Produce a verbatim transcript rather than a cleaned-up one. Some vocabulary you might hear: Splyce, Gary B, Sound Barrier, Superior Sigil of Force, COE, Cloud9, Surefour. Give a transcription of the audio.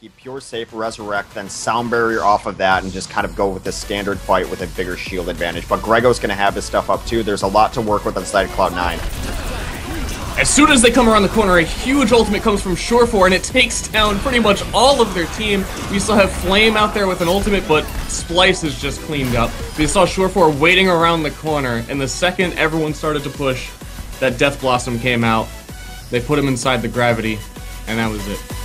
Keep Pure safe, resurrect, then Sound Barrier off of that, and just kind of go with the standard fight with a bigger shield advantage. But Grego's going to have his stuff up too. There's a lot to work with inside Cloud nine. As soon as they come around the corner, a huge ultimate comes from Surefour, and it takes down pretty much all of their team. We still have Flame out there with an ultimate, but Splyce is just cleaned up. We saw Surefour waiting around the corner, and the second everyone started to push, that Death Blossom came out. They put him inside the gravity, and that was it.